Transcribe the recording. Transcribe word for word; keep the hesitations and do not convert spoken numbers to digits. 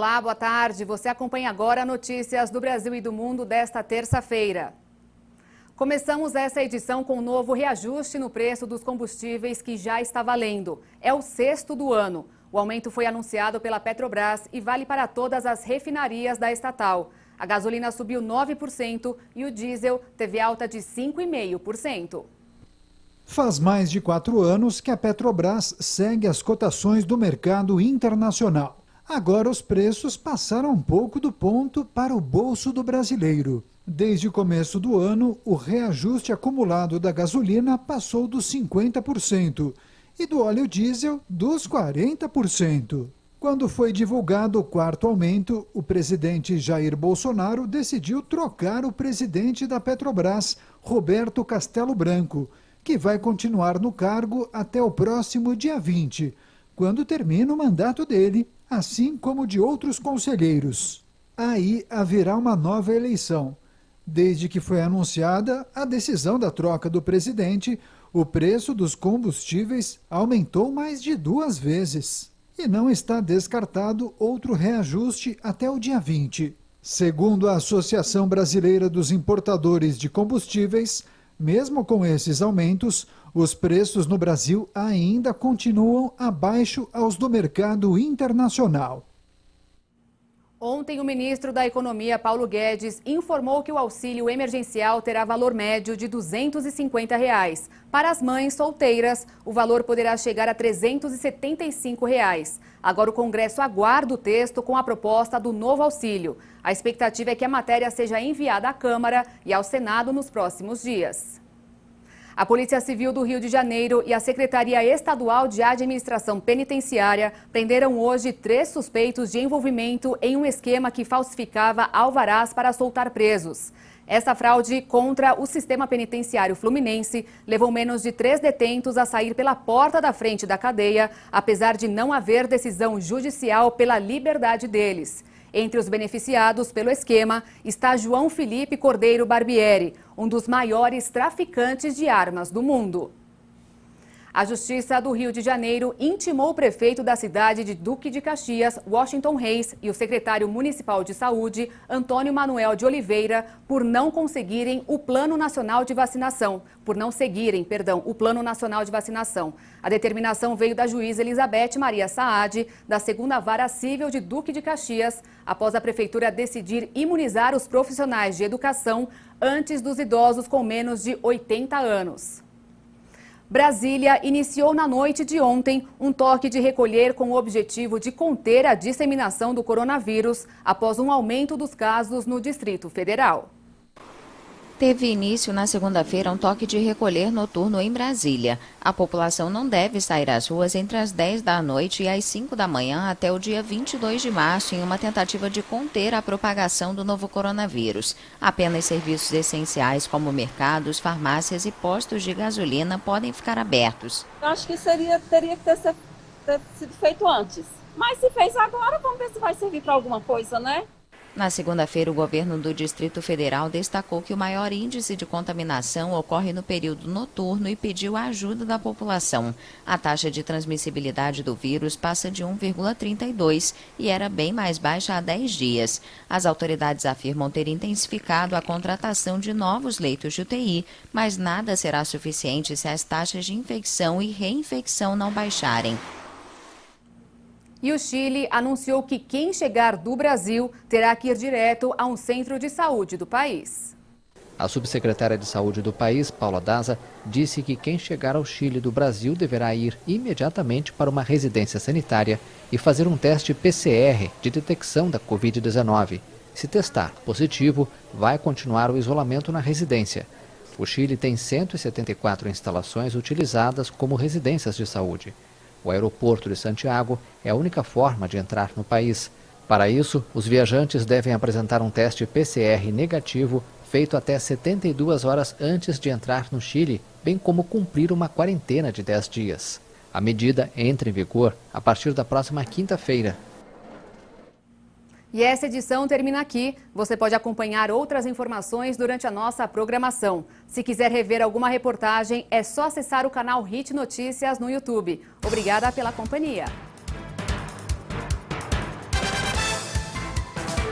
Olá, boa tarde. Você acompanha agora notícias do Brasil e do mundo desta terça-feira. Começamos essa edição com um novo reajuste no preço dos combustíveis que já está valendo. É o sexto do ano. O aumento foi anunciado pela Petrobras e vale para todas as refinarias da estatal. A gasolina subiu nove por cento e o diesel teve alta de cinco vírgula cinco por cento. Faz mais de quatro anos que a Petrobras segue as cotações do mercado internacional. Agora os preços passaram um pouco do ponto para o bolso do brasileiro. Desde o começo do ano, o reajuste acumulado da gasolina passou dos cinquenta por cento e do óleo diesel dos quarenta por cento. Quando foi divulgado o quarto aumento, o presidente Jair Bolsonaro decidiu trocar o presidente da Petrobras, Roberto Castelo Branco, que vai continuar no cargo até o próximo dia vinte, quando termina o mandato dele, assim como de outros conselheiros. Aí haverá uma nova eleição. Desde que foi anunciada a decisão da troca do presidente, o preço dos combustíveis aumentou mais de duas vezes. E não está descartado outro reajuste até o dia vinte. Segundo a Associação Brasileira dos Importadores de Combustíveis, mesmo com esses aumentos, os preços no Brasil ainda continuam abaixo aos do mercado internacional. Ontem, o ministro da Economia, Paulo Guedes, informou que o auxílio emergencial terá valor médio de duzentos e cinquenta reais. Para as mães solteiras, o valor poderá chegar a trezentos e setenta e cinco reais. Agora o Congresso aguarda o texto com a proposta do novo auxílio. A expectativa é que a matéria seja enviada à Câmara e ao Senado nos próximos dias. A Polícia Civil do Rio de Janeiro e a Secretaria Estadual de Administração Penitenciária prenderam hoje três suspeitos de envolvimento em um esquema que falsificava alvarás para soltar presos. Essa fraude contra o sistema penitenciário fluminense levou menos de três detentos a sair pela porta da frente da cadeia, apesar de não haver decisão judicial pela liberdade deles. Entre os beneficiados pelo esquema está João Felipe Cordeiro Barbieri, um dos maiores traficantes de armas do mundo. A Justiça do Rio de Janeiro intimou o prefeito da cidade de Duque de Caxias, Washington Reis, e o secretário municipal de saúde, Antônio Manuel de Oliveira, por não conseguirem o Plano Nacional de Vacinação, por não seguirem, perdão, o Plano Nacional de Vacinação. A determinação veio da juíza Elizabeth Maria Saad, da segunda Vara Cível de Duque de Caxias, após a prefeitura decidir imunizar os profissionais de educação antes dos idosos com menos de oitenta anos. Brasília iniciou na noite de ontem um toque de recolher com o objetivo de conter a disseminação do coronavírus após um aumento dos casos no Distrito Federal. Teve início na segunda-feira um toque de recolher noturno em Brasília. A população não deve sair às ruas entre as dez da noite e as cinco da manhã até o dia vinte e dois de março em uma tentativa de conter a propagação do novo coronavírus. Apenas serviços essenciais como mercados, farmácias e postos de gasolina podem ficar abertos. Eu acho que seria, teria que ter, ter sido feito antes. Mas se fez agora, vamos ver se vai servir para alguma coisa, né? Na segunda-feira, o governo do Distrito Federal destacou que o maior índice de contaminação ocorre no período noturno e pediu a ajuda da população. A taxa de transmissibilidade do vírus passa de um vírgula trinta e dois e era bem mais baixa há dez dias. As autoridades afirmam ter intensificado a contratação de novos leitos de U T I, mas nada será suficiente se as taxas de infecção e reinfecção não baixarem. E o Chile anunciou que quem chegar do Brasil terá que ir direto a um centro de saúde do país. A subsecretária de saúde do país, Paula Daza, disse que quem chegar ao Chile do Brasil deverá ir imediatamente para uma residência sanitária e fazer um teste P C R de detecção da Covid dezenove. Se testar positivo, vai continuar o isolamento na residência. O Chile tem cento e setenta e quatro instalações utilizadas como residências de saúde. O aeroporto de Santiago é a única forma de entrar no país. Para isso, os viajantes devem apresentar um teste P C R negativo feito até setenta e duas horas antes de entrar no Chile, bem como cumprir uma quarentena de dez dias. A medida entra em vigor a partir da próxima quinta-feira. E essa edição termina aqui. Você pode acompanhar outras informações durante a nossa programação. Se quiser rever alguma reportagem, é só acessar o canal Hit Notícias no YouTube. Obrigada pela companhia.